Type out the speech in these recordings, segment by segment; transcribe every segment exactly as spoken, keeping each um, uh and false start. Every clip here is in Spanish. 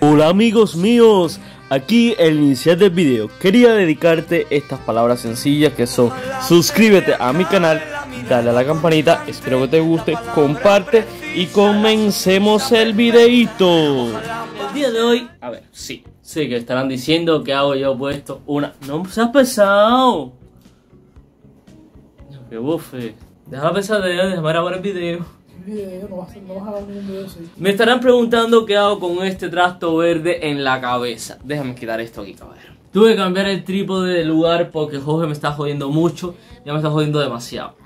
Hola amigos míos, aquí el iniciar del video. Quería dedicarte estas palabras sencillas que son: suscríbete a mi canal, dale a la campanita, espero que te guste, comparte y comencemos el videito. El día de hoy, a ver, sí, sé que estarán diciendo que hago yo puesto una... No seas pesado. No, que bufe. Deja pesadilla, déjame grabar el video. Video, no vas a, no vas a dar ningún video, sí. Me estarán preguntando qué hago con este trasto verde en la cabeza. Déjame quitar esto aquí, caballero. Tuve que cambiar el trípode de lugar porque Jorge me está jodiendo mucho. Ya me está jodiendo demasiado.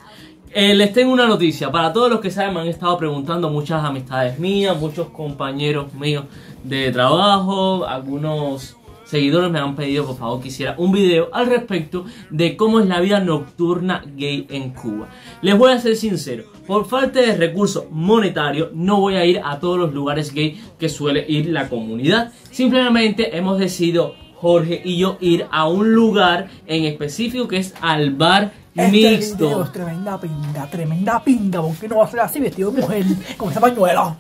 eh, Les tengo una noticia. Para todos los que saben, me han estado preguntando muchas amistades mías, muchos compañeros míos de trabajo, algunos seguidores me han pedido por favor que hiciera un video al respecto de cómo es la vida nocturna gay en Cuba. Les voy a ser sincero, por falta de recursos monetarios no voy a ir a todos los lugares gay que suele ir la comunidad. Simplemente hemos decidido Jorge y yo ir a un lugar en específico que es al Bar Mixto. Este video es tremenda pinga, tremenda pinga, porque no va a ser así vestido de mujer con esa pañuela.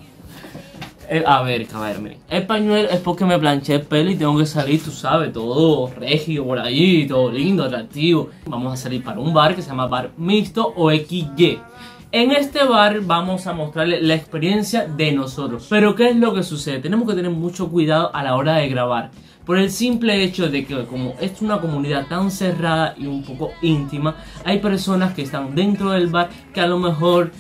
A ver, caballero, miren, el pañuelo es porque me planché el pelo y tengo que salir, tú sabes, todo regio por ahí, todo lindo, atractivo. Vamos a salir para un bar que se llama Bar Mixto o equis ye. En este bar vamos a mostrarles la experiencia de nosotros. Pero ¿qué es lo que sucede? Tenemos que tener mucho cuidado a la hora de grabar, por el simple hecho de que como es una comunidad tan cerrada y un poco íntima, hay personas que están dentro del bar que a lo mejor...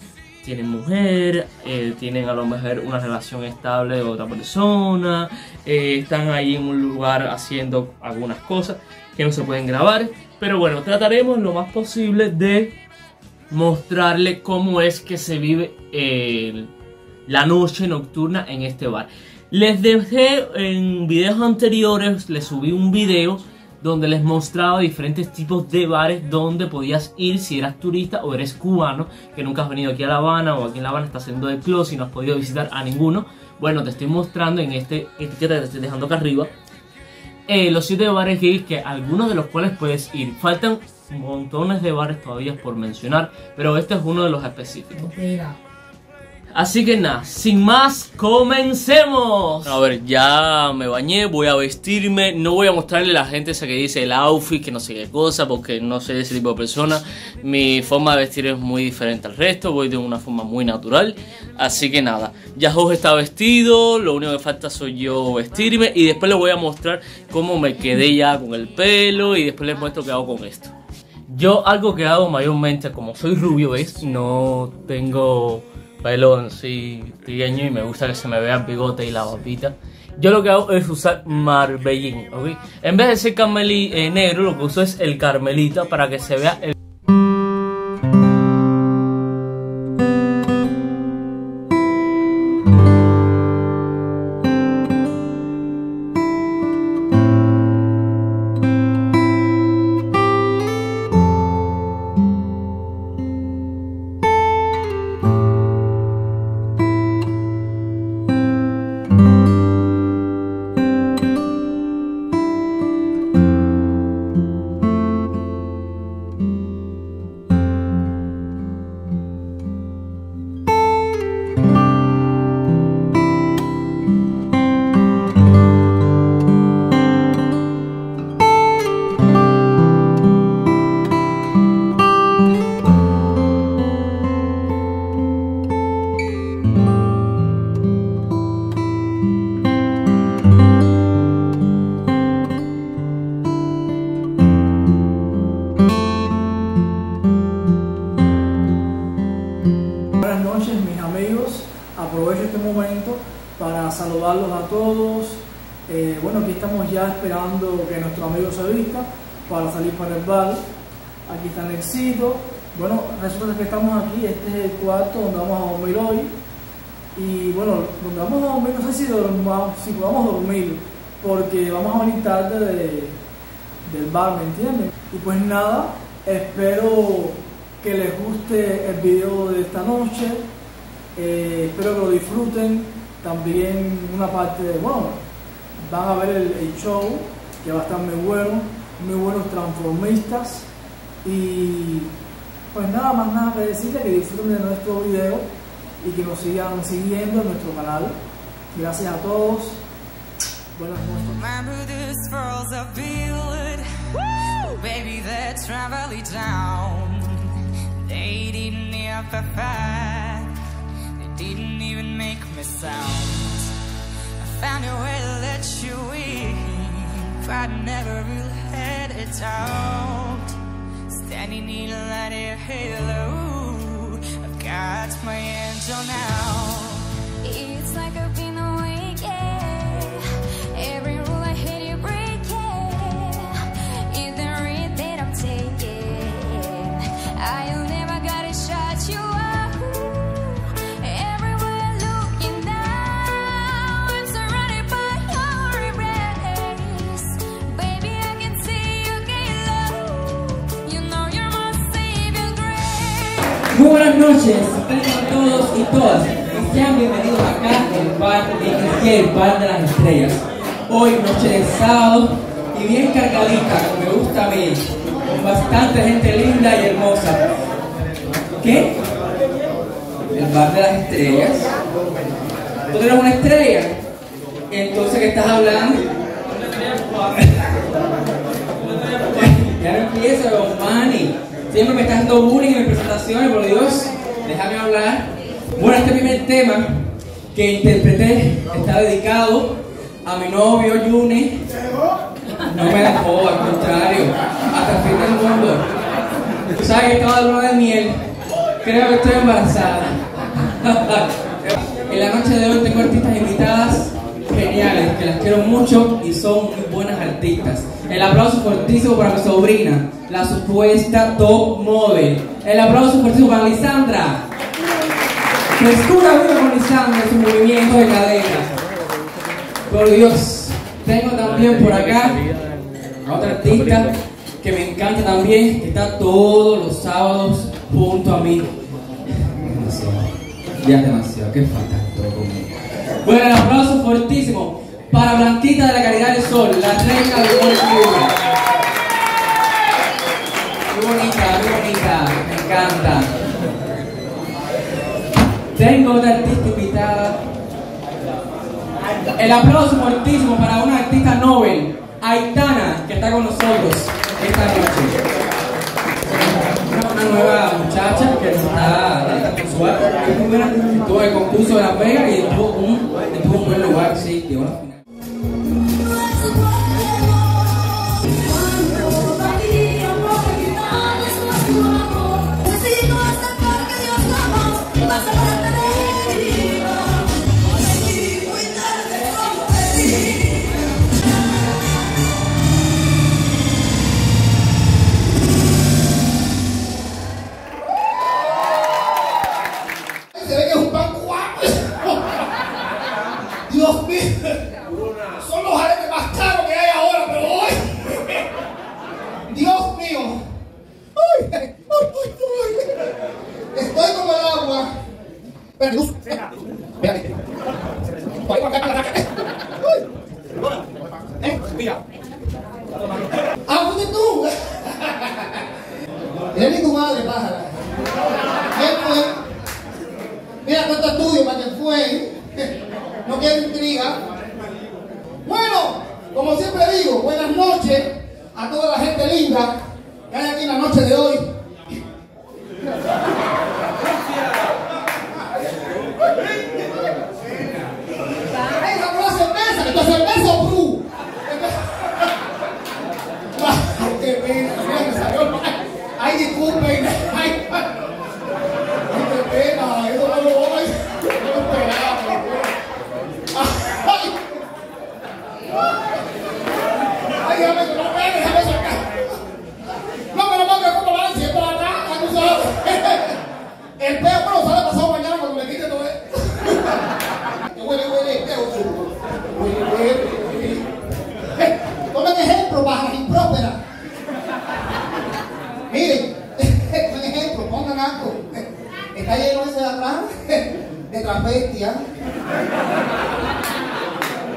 tienen mujer, eh, tienen a lo mejor una relación estable de otra persona, eh, están ahí en un lugar haciendo algunas cosas que no se pueden grabar. Pero bueno, trataremos lo más posible de mostrarle cómo es que se vive eh, la noche nocturna en este bar. Les dejé en videos anteriores, les subí un video donde les mostraba diferentes tipos de bares donde podías ir si eras turista o eres cubano, que nunca has venido aquí a La Habana o aquí en La Habana estás haciendo el closet y no has podido visitar a ninguno. Bueno, te estoy mostrando en este etiqueta que te estoy dejando acá arriba eh, los siete bares gays que algunos de los cuales puedes ir. Faltan montones de bares todavía por mencionar, pero este es uno de los específicos. Así que nada, sin más, comencemos. A ver, ya me bañé, voy a vestirme. No voy a mostrarle a la gente esa que dice el outfit, que no sé qué cosa, porque no soy ese tipo de persona. Mi forma de vestir es muy diferente al resto, voy de una forma muy natural. Así que nada, ya Jorge está vestido, lo único que falta soy yo vestirme. Y después les voy a mostrar cómo me quedé ya con el pelo y después les muestro qué hago con esto. Yo algo que hago mayormente, como soy rubio, ¿ves? No tengo... pelo en sí pequeño y me gusta que se me vea el bigote y la barbita. Yo lo que hago es usar marbellín, ¿ok? En vez de ser carmelí, eh, negro, lo que uso es el carmelita para que se vea el... Saludarlos a todos. Eh, bueno, aquí estamos ya esperando que nuestro amigo se vista para salir para el bar. Aquí está el éxito. Bueno, resulta que estamos aquí, este es el cuarto donde vamos a dormir hoy. Y bueno, donde vamos a dormir, no sé si, dormamos, si podamos dormir, porque vamos a venir tarde de, del bar, ¿me entienden? Y pues nada, espero que les guste el video de esta noche, eh, espero que lo disfruten. También una parte de, bueno, van a ver el, el show que va a estar muy bueno, muy buenos transformistas. Y pues nada más nada que decirles, que disfruten de nuestro video y que nos sigan siguiendo en nuestro canal. Gracias a todos, buenas notas. It's like I've been awake, yeah. Every rule I heard you break, yeah. In the read that I'm taking, I'll never gotta shut you out. Everywhere looking now, I'm surrounded by your regrets. Baby, I can see you get low. You know you're my saving grace. Muy buenas noches a todos y todas. Sean bienvenidos acá al bar de X Y, el bar de las estrellas. Hoy noche de sábado y bien cargadita, como me gusta a mí, con bastante gente linda y hermosa. ¿Qué? El bar de las estrellas. ¿Tú eres una estrella? Entonces, ¿qué estás hablando? Ya no empieza, don Manny. Siempre me estás dando bullying en mis presentaciones, por Dios. Déjame hablar. Bueno, este primer tema que interpreté está dedicado a mi novio Yuni. No me dejó, al contrario, hasta el fin del mundo. Tú sabes que estaba de luna de miel, creo que estoy embarazada. En la noche de hoy tengo artistas invitadas geniales, que las quiero mucho y son muy buenas artistas. El aplauso fortísimo para mi sobrina, la supuesta top model. El aplauso fortísimo para Lisandra. Frescura viva con Lisandra, su movimiento de cadera. Por Dios, tengo también por acá a otra artista que me encanta también, que está todos los sábados junto a mí. Ya es demasiado, qué fantástico conmigo. Bueno, el aplauso fortísimo para Blanquita de la Caridad del Sol, la reina del gol cubano. Muy bonita, muy bonita, me encanta. Tengo otra artista invitada. El aplauso fuertísimo para una artista Nobel, Aitana, que está con nosotros esta noche. Una nueva muchacha que está con su arte. Tuvo el concurso de Las Vegas y estuvo un, estuvo un buen lugar, sí, llegó a la final.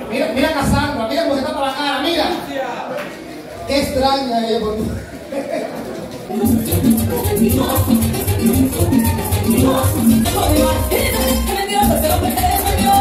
Mira, mira Casandra, mira cómo se tapa la cara, mira. Qué extraña ella, por favor.